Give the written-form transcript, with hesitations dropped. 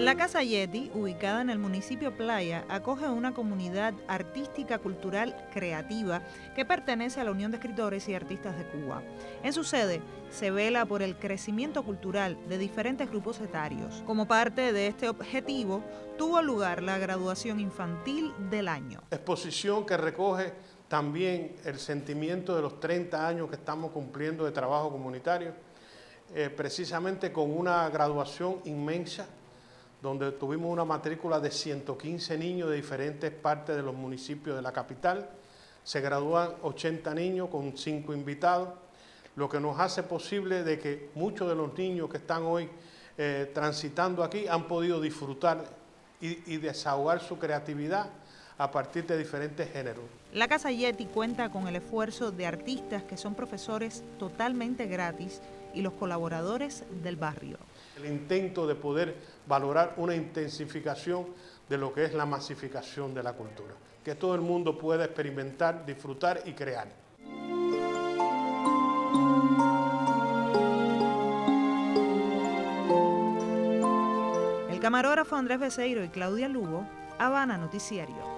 La Casa Yeti, ubicada en el municipio Playa, acoge a una comunidad artística, cultural, creativa que pertenece a la Unión de Escritores y Artistas de Cuba. En su sede se vela por el crecimiento cultural de diferentes grupos etarios. Como parte de este objetivo, tuvo lugar la graduación infantil del año. Exposición que recoge también el sentimiento de los 30 años que estamos cumpliendo de trabajo comunitario, precisamente con una graduación inmensa, donde tuvimos una matrícula de 115 niños de diferentes partes de los municipios de la capital. Se gradúan 80 niños con 5 invitados, lo que nos hace posible de que muchos de los niños que están hoy transitando aquí han podido disfrutar y desahogar su creatividad a partir de diferentes géneros. La Casa Yeti cuenta con el esfuerzo de artistas que son profesores totalmente gratis y los colaboradores del barrio. El intento de poder valorar una intensificación de lo que es la masificación de la cultura, que todo el mundo pueda experimentar, disfrutar y crear. El camarógrafo Andrés Beceiro y Claudia Lugo, Habana Noticiario.